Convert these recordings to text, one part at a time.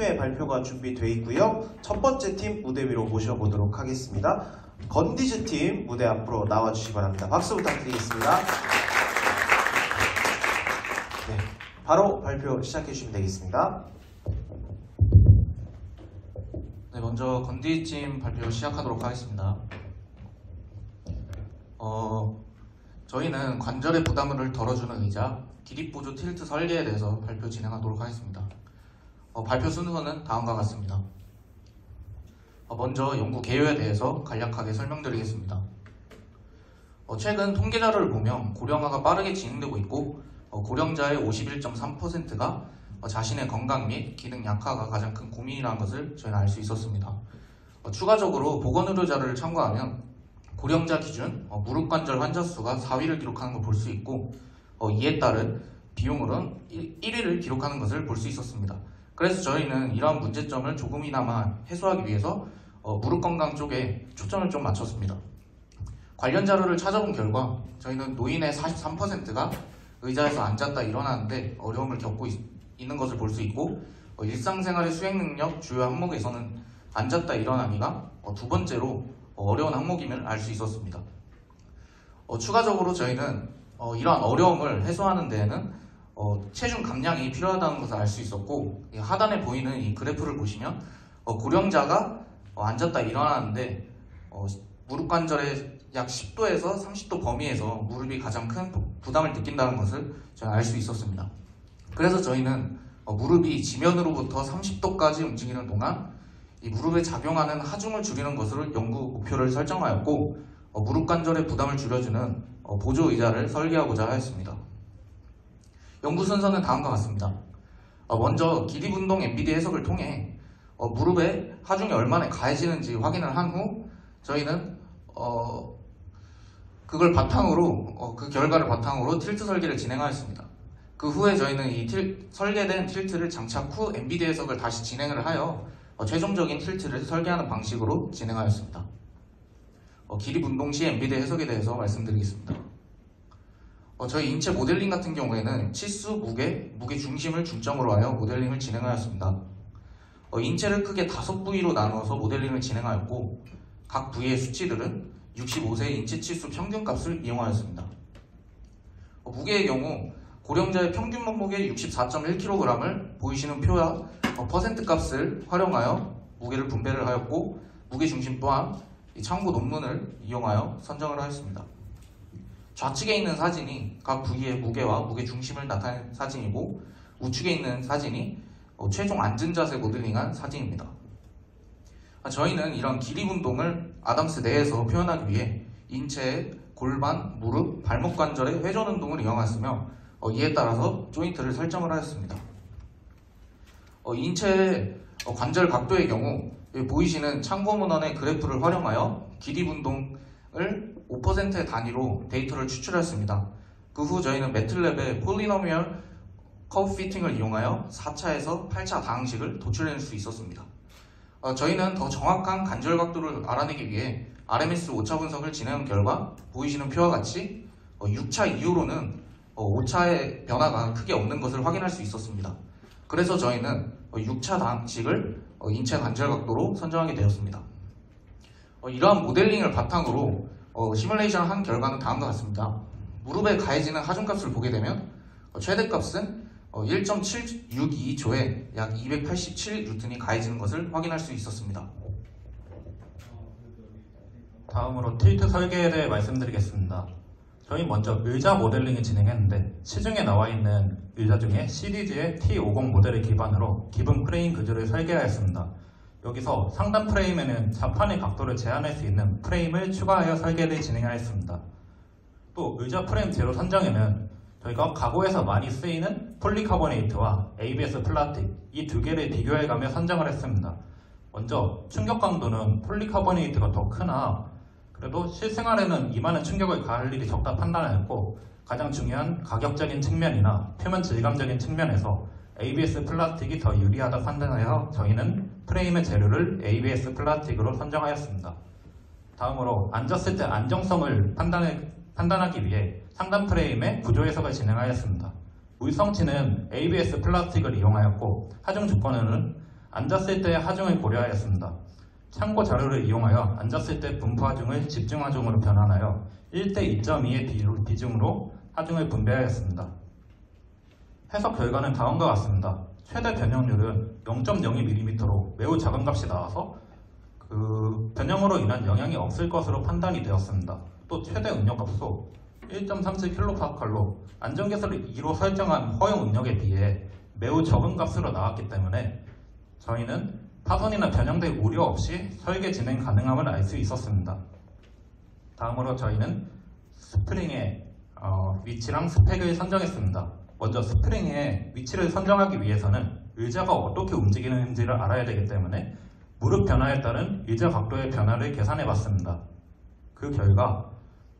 팀의 발표가 준비되어 있고요. 첫 번째 팀 무대 위로 모셔보도록 하겠습니다. 건디즈 팀 무대 앞으로 나와주시기 바랍니다. 박수 부탁드리겠습니다. 네, 바로 발표 시작해주시면 되겠습니다. 네, 먼저 건디즈 팀 발표 시작하도록 하겠습니다. 저희는 관절의 부담을 덜어주는 의자, 기립보조 틸트 설계에 대해서 발표 진행하도록 하겠습니다. 발표 순서는 다음과 같습니다. 먼저 연구 개요에 대해서 간략하게 설명드리겠습니다. 최근 통계 자료를 보면 고령화가 빠르게 진행되고 있고 고령자의 51.3%가 자신의 건강 및 기능 약화가 가장 큰 고민이라는 것을 저희는 알 수 있었습니다. 추가적으로 보건의료 자료를 참고하면 고령자 기준 무릎관절 환자 수가 4위를 기록하는 걸 볼 수 있고 이에 따른 비용으로는 1위를 기록하는 것을 볼 수 있었습니다. 그래서 저희는 이러한 문제점을 조금이나마 해소하기 위해서 무릎 건강 쪽에 초점을 좀 맞췄습니다. 관련 자료를 찾아본 결과 저희는 노인의 43%가 의자에서 앉았다 일어나는데 어려움을 겪고 있는 것을 볼 수 있고 일상생활의 수행능력 주요 항목에서는 앉았다 일어나기가 두 번째로 어려운 항목임을 알 수 있었습니다. 추가적으로 저희는 이러한 어려움을 해소하는 데에는 체중 감량이 필요하다는 것을 알 수 있었고 하단에 보이는 이 그래프를 보시면 고령자가 앉았다 일어나는데 무릎 관절의 약 10도에서 30도 범위에서 무릎이 가장 큰 부담을 느낀다는 것을 저희는 알 수 있었습니다. 그래서 저희는 무릎이 지면으로부터 30도까지 움직이는 동안 이 무릎에 작용하는 하중을 줄이는 것으로 연구 목표를 설정하였고 무릎 관절의 부담을 줄여주는 보조 의자를 설계하고자 하였습니다. 연구 순서는 다음과 같습니다. 먼저 기립운동 MBD 해석을 통해 무릎에 하중이 얼마나 가해지는지 확인을 한 후 저희는 그걸 바탕으로 그 결과를 바탕으로 틸트 설계를 진행하였습니다. 그 후에 저희는 이 설계된 틸트를 장착 후 MBD 해석을 다시 진행을 하여 최종적인 틸트를 설계하는 방식으로 진행하였습니다. 기립운동 시 MBD 해석에 대해서 말씀드리겠습니다. 저희 인체 모델링 같은 경우에는 치수, 무게 중심을 중점으로 하여 모델링을 진행하였습니다. 인체를 크게 5부위로 나누어서 모델링을 진행하였고 각 부위의 수치들은 65세 인체 치수 평균값을 이용하였습니다. 무게의 경우 고령자의 평균 몸무게 64.1kg을 보이시는 표와 퍼센트 값을 활용하여 무게를 분배를 하였고 무게 중심 또한 참고 논문을 이용하여 선정을 하였습니다. 좌측에 있는 사진이 각 부위의 무게와 무게 중심을 나타낸 사진이고 우측에 있는 사진이 최종 앉은 자세 모델링한 사진입니다. 저희는 이런 기립 운동을 아담스 내에서 표현하기 위해 인체의 골반, 무릎, 발목 관절의 회전 운동을 이용하였으며 이에 따라서 조인트를 설정을 하였습니다. 인체의 관절 각도의 경우 보이시는 참고문헌의 그래프를 활용하여 기립운동을 5%의 단위로 데이터를 추출했습니다. 그 후 저희는 매틀랩의 폴리노미얼 커브 피팅을 이용하여 4차에서 8차 다항식을 도출해낼 수 있었습니다. 저희는 더 정확한 관절 각도를 알아내기 위해 RMS 5차 분석을 진행한 결과 보이시는 표와 같이 6차 이후로는 5차의 변화가 크게 없는 것을 확인할 수 있었습니다. 그래서 저희는 6차 다항식을 인체 관절 각도로 선정하게 되었습니다. 이러한 모델링을 바탕으로 시뮬레이션 한 결과는 다음과 같습니다. 무릎에 가해지는 하중값을 보게 되면 최대값은 1.762조에 약 287N이 가해지는 것을 확인할 수 있었습니다. 다음으로 틸트 설계에 대해 말씀드리겠습니다. 저희 먼저 의자 모델링을 진행했는데 시중에 나와있는 의자 중에 시리즈의 T50 모델을 기반으로 기본 프레임 구조를 설계하였습니다. 여기서 상단 프레임에는 좌판의 각도를 제한할 수 있는 프레임을 추가하여 설계를 진행하였습니다. 또 의자 프레임 제로 선정에는 저희가 가구에서 많이 쓰이는 폴리카보네이트와 ABS 플라스틱 이 두 개를 비교해가며 선정을 했습니다. 먼저 충격 강도는 폴리카보네이트가 더 크나 그래도 실생활에는 이만한 충격을 가할 일이 적다 판단하였고 가장 중요한 가격적인 측면이나 표면 질감적인 측면에서 ABS 플라스틱이 더 유리하다 판단하여 저희는 프레임의 재료를 ABS 플라스틱으로 선정하였습니다. 다음으로 앉았을 때 안정성을 판단하기 위해 상단 프레임의 구조 해석을 진행하였습니다. 울성치는 ABS 플라스틱을 이용하였고 하중 조건으로는 앉았을 때의 하중을 고려하였습니다. 참고 자료를 이용하여 앉았을 때 분포 하중을 집중 하중으로 변환하여 1대 2.2의 비중으로 하중을 분배하였습니다. 해석 결과는 다음과 같습니다. 최대 변형률은 0.02mm로 매우 작은 값이 나와서 그 변형으로 인한 영향이 없을 것으로 판단이 되었습니다. 또 최대 응력값도 1.37kPa로 안전계수를 2로 설정한 허용 응력에 비해 매우 적은 값으로 나왔기 때문에 저희는 파손이나 변형될 우려 없이 설계 진행 가능함을 알 수 있었습니다. 다음으로 저희는 스프링의 위치랑 스펙을 선정했습니다. 먼저 스프링의 위치를 선정하기 위해서는 의자가 어떻게 움직이는지를 알아야 되기 때문에 무릎 변화에 따른 의자 각도의 변화를 계산해봤습니다. 그 결과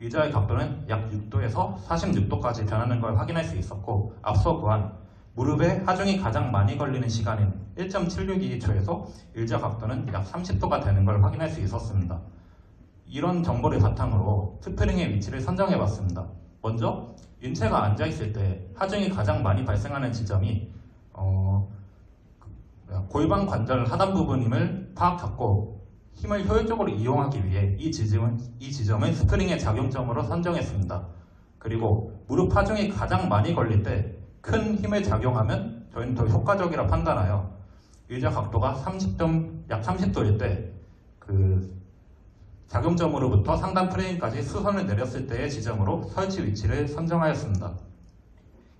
의자의 각도는 약 6도에서 46도까지 변하는 걸 확인할 수 있었고, 앞서 구한 무릎에 하중이 가장 많이 걸리는 시간인 1.762초에서 의자 각도는 약 30도가 되는 걸 확인할 수 있었습니다. 이런 정보를 바탕으로 스프링의 위치를 선정해봤습니다. 먼저 인체가 앉아있을 때 하중이 가장 많이 발생하는 지점이 골반 관절 하단 부분임을 파악했고, 힘을 효율적으로 이용하기 위해 이 지점을 스프링의 작용점으로 선정했습니다. 그리고 무릎 하중이 가장 많이 걸릴 때 큰 힘을 작용하면 저희는 더 효과적이라 판단하여 의자 각도가 약 30도일 때 그 작용점으로부터 상단 프레임까지 수선을 내렸을 때의 지점으로 설치 위치를 선정하였습니다.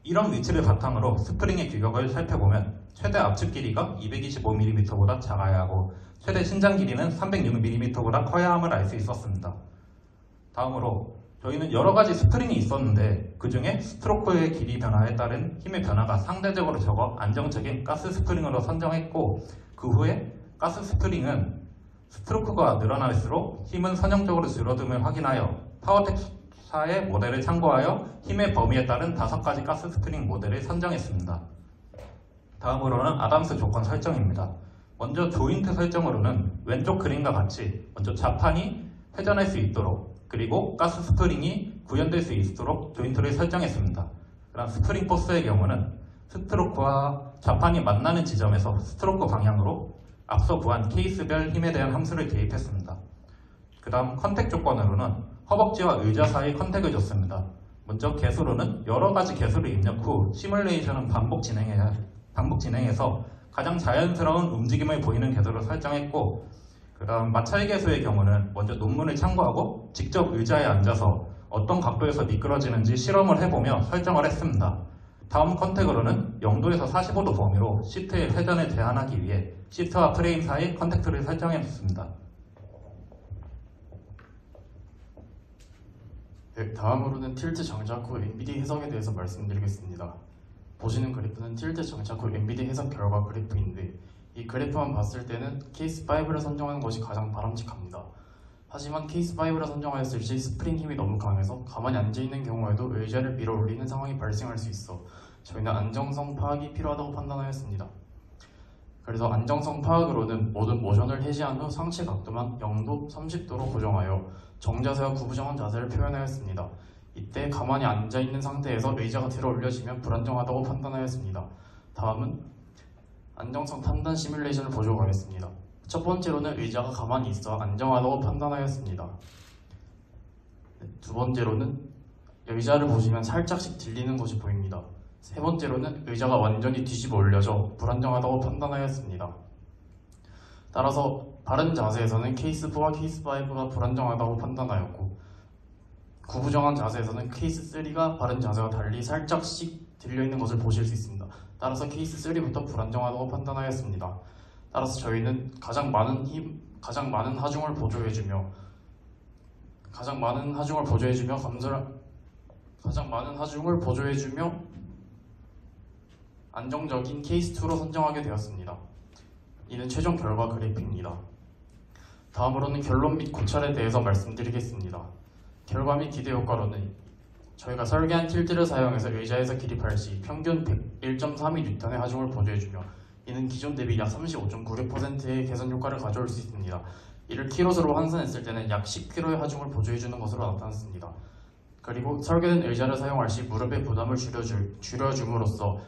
이런 위치를 바탕으로 스프링의 규격을 살펴보면 최대 압축 길이가 225mm보다 작아야 하고 최대 신장 길이는 306mm보다 커야 함을 알 수 있었습니다. 다음으로 저희는 여러가지 스프링이 있었는데 그 중에 스트로크의 길이 변화에 따른 힘의 변화가 상대적으로 적어 안정적인 가스 스프링으로 선정했고, 그 후에 가스 스프링은 스트로크가 늘어날수록 힘은 선형적으로 줄어듦을 확인하여 파워텍사의 모델을 참고하여 힘의 범위에 따른 5가지 가스 스프링 모델을 선정했습니다. 다음으로는 아담스 조건 설정입니다. 먼저 조인트 설정으로는 왼쪽 그림과 같이 먼저 좌판이 회전할 수 있도록, 그리고 가스 스프링이 구현될 수 있도록 조인트를 설정했습니다. 그다음 스프링 포스의 경우는 스트로크와 좌판이 만나는 지점에서 스트로크 방향으로 앞서 구한 케이스별 힘에 대한 함수를 개입했습니다. 그 다음 컨택 조건으로는 허벅지와 의자 사이 컨택을 줬습니다. 먼저 개수로는 여러가지 개수를 입력 후 시뮬레이션은 반복 진행해서 가장 자연스러운 움직임을 보이는 개수를 설정했고, 그 다음 마찰 개수의 경우는 먼저 논문을 참고하고 직접 의자에 앉아서 어떤 각도에서 미끄러지는지 실험을 해보며 설정을 했습니다. 다음 컨택으로는 0도에서 45도 범위로 시트의 회전을 제한하기 위해 시트와 프레임 사이 컨택트를 설정해놓습니다. 네, 다음으로는 틸트 장착 후 MBD 해석에 대해서 말씀드리겠습니다. 보시는 그래프는 틸트 장착 후 MBD 해석 결과 그래프인데, 이 그래프만 봤을 때는 케이스 5를 선정하는 것이 가장 바람직합니다. 하지만 케이스 5를 선정하였을 시 스프링 힘이 너무 강해서 가만히 앉아있는 경우에도 의자를 밀어 올리는 상황이 발생할 수 있어 저희는 안정성 파악이 필요하다고 판단하였습니다. 그래서 안정성 파악으로는 모든 모션을 해제한 후 상체 각도만 0도, 30도로 고정하여 정자세와 구부정한 자세를 표현하였습니다. 이때 가만히 앉아있는 상태에서 의자가 들어 올려지면 불안정하다고 판단하였습니다. 다음은 안정성 판단 시뮬레이션을 보조하겠습니다. 첫 번째로는 의자가 가만히 있어 안정하다고 판단하였습니다. 두 번째로는 의자를 보시면 살짝씩 들리는 것이 보입니다. 세 번째로는 의자가 완전히 뒤집어 올려져 불안정하다고 판단하였습니다. 따라서 바른 자세에서는 케이스 4와 케이스 5가 불안정하다고 판단하였고, 구부정한 자세에서는 케이스 3가 바른 자세와 달리 살짝씩 들려있는 것을 보실 수 있습니다. 따라서 케이스 3부터 불안정하다고 판단하였습니다. 따라서 저희는 가장 많은 하중을 보조해주며 안정적인 케이스 2로 선정하게 되었습니다. 이는 최종 결과 그래프입니다. 다음으로는 결론 및 고찰에 대해서 말씀드리겠습니다. 결과 및 기대 효과로는 저희가 설계한 틸트를 사용해서 의자에서 기립할 시 평균 101.32N의 하중을 보조해주며, 이는 기존 대비 약 35.96%의 개선 효과를 가져올 수 있습니다. 이를 킬로수로 환산했을 때는 약 10kg의 하중을 보조해주는 것으로 나타났습니다. 그리고 설계된 의자를 사용할 시 무릎의 부담을 줄여줌으로써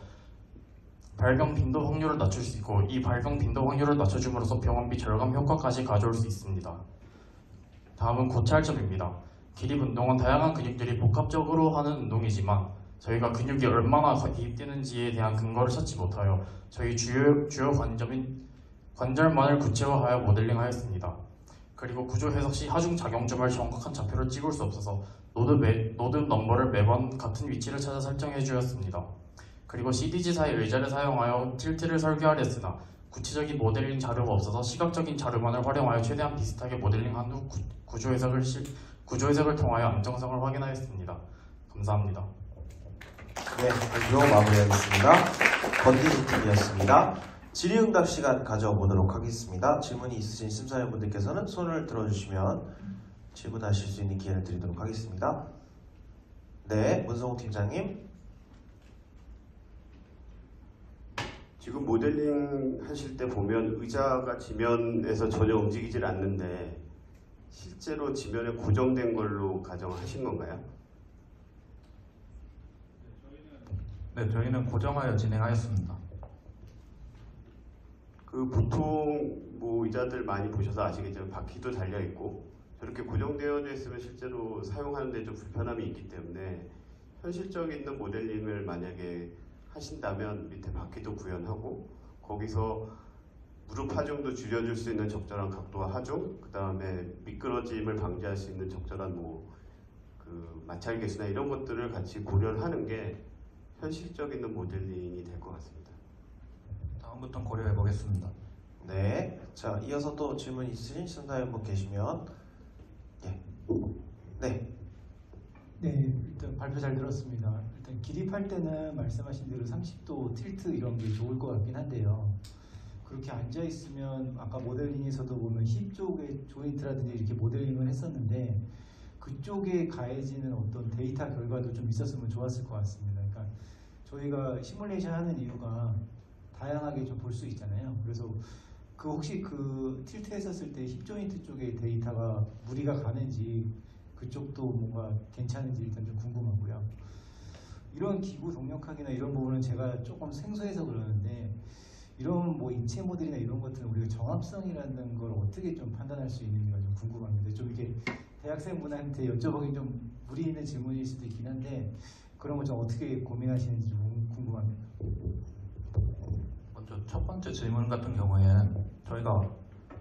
발병 빈도 확률을 낮출 수 있고, 이 발병 빈도 확률을 낮춰줌으로써 병원비 절감 효과까지 가져올 수 있습니다. 다음은 고찰점입니다. 기립 운동은 다양한 근육들이 복합적으로 하는 운동이지만 저희가 근육이 얼마나 개입되는지에 대한 근거를 찾지 못하여 저희 주요 관점인 관절만을 구체화하여 모델링하였습니다. 그리고 구조 해석 시 하중 작용점을 정확한 좌표로 찍을 수 없어서 노드 넘버를 매번 같은 위치를 찾아 설정해 주었습니다. 그리고 CDG사의 의자를 사용하여 틸트를 설계하려 했으나 구체적인 모델링 자료가 없어서 시각적인 자료만을 활용하여 최대한 비슷하게 모델링한 후 구조 해석을 통하여 안정성을 확인하였습니다. 감사합니다. 네, 발표 마무리하겠습니다. 건디즈 팀이었습니다. 질의응답 시간 가져보도록 하겠습니다. 질문이 있으신 심사위원분들께서는 손을 들어주시면 질문하실 수 있는 기회를 드리도록 하겠습니다. 네, 문성욱 팀장님. 지금 모델링 하실 때 보면 의자가 지면에서 전혀 움직이질 않는데 실제로 지면에 고정된 걸로 가정하신 건가요? 네, 저희는 고정하여 진행하였습니다. 그 보통 뭐 의자들 많이 보셔서 아시겠지만 바퀴도 달려 있고 저렇게 고정되어 있으면 실제로 사용하는데 좀 불편함이 있기 때문에 현실적인 모델링을 만약에 하신다면 밑에 바퀴도 구현하고 거기서 무릎 하중도 줄여줄 수 있는 적절한 각도와 하중, 그 다음에 미끄러짐을 방지할 수 있는 적절한 그 마찰 개수나 이런 것들을 같이 고려를 하는 게 현실적인 모델링이 될 것 같습니다. 다음부터 고려해 보겠습니다. 네, 자 이어서 또 질문 있으신 심사위원분 계시면 네, 일단 발표 잘 들었습니다. 일단 기립할 때는 말씀하신 대로 30도 틸트 이런 게 좋을 것 같긴 한데요. 그렇게 앉아 있으면 아까 모델링에서도 보면 힙 쪽에 조인트라든지 이렇게 모델링을 했었는데 그쪽에 가해지는 어떤 데이터 결과도 좀 있었으면 좋았을 것 같습니다. 그러니까 저희가 시뮬레이션 하는 이유가 다양하게 좀 볼 수 있잖아요. 그래서 혹시 그 틸트 했었을 때 힙 조인트 쪽에 데이터가 무리가 가는지 그쪽도 뭔가 괜찮은지 일단 좀 궁금하고요. 이런 기구 동력학이나 이런 부분은 제가 조금 생소해서 그러는데 이런 인체 모델이나 이런 것들은 우리가 정합성이라는 걸 어떻게 좀 판단할 수 있는지가 좀 궁금합니다. 좀 이게 대학생분한테 여쭤보기 좀 무리 있는 질문일 수도 있긴 한데 그런 거 좀 어떻게 고민하시는지 좀 궁금합니다. 먼저 첫 번째 질문 같은 경우에는 저희가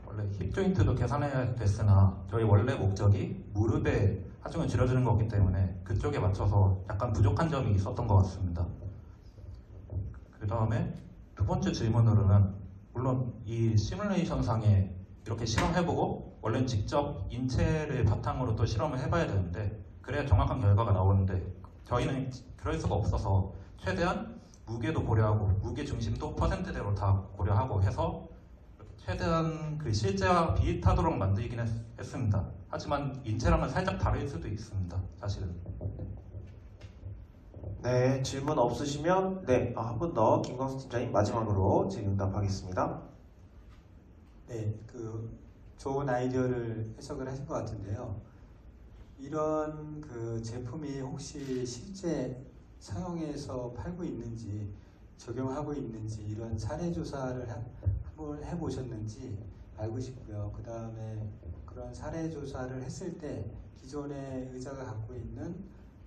원래 힙 조인트도 계산해야 됐으나 저희 원래 목적이 무릎의 하중을 줄여주는 거기 때문에 그쪽에 맞춰서 약간 부족한 점이 있었던 것 같습니다. 그 다음에 두 번째 질문으로는 물론 이 시뮬레이션 상에 이렇게 실험해보고 원래는 직접 인체를 바탕으로 또 실험을 해봐야 되는데 그래야 정확한 결과가 나오는데 저희는 그럴 수가 없어서 최대한 무게도 고려하고 무게 중심도 퍼센트대로 다 고려하고 해서 최대한 그 실제와 비슷하도록 만들긴 했습니다. 하지만 인체랑은 살짝 다를 수도 있습니다. 사실은. 네, 질문 없으시면 한 번 더 김광수 팀장님 마지막으로 질의응답하겠습니다. 네, 그 좋은 아이디어를 해석을 하신 것 같은데요. 이런 그 제품이 혹시 실제 상용에서 팔고 있는지 적용하고 있는지 이런 사례 조사를 한번 해보셨는지 알고 싶고요. 그 다음에 그런 사례 조사를 했을 때 기존의 의자가 갖고 있는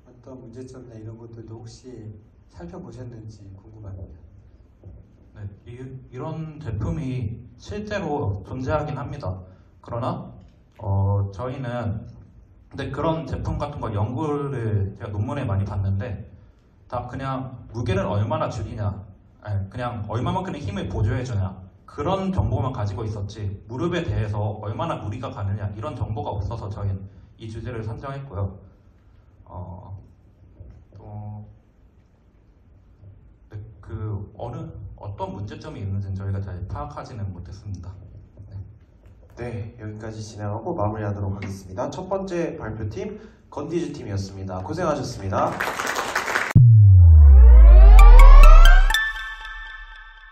어떤 문제점이나 이런 것들도 혹시 살펴보셨는지 궁금합니다. 네, 이런 제품이 실제로 존재하긴 합니다. 그러나 저희는 근데 그런 제품 같은 거 연구를 제가 논문에 많이 봤는데 다 그냥 무게를 얼마나 줄이냐, 아니, 그냥 얼마만큼의 힘을 보조해주냐 그런 정보만 가지고 있었지 무릎에 대해서 얼마나 무리가 가느냐 이런 정보가 없어서 저희는 이 주제를 선정했고요. 어떤 문제점이 있는지는 저희가 잘 파악하지는 못했습니다. 네, 여기까지 진행하고 마무리하도록 하겠습니다. 첫 번째 발표팀 건디즈 팀이었습니다. 고생하셨습니다.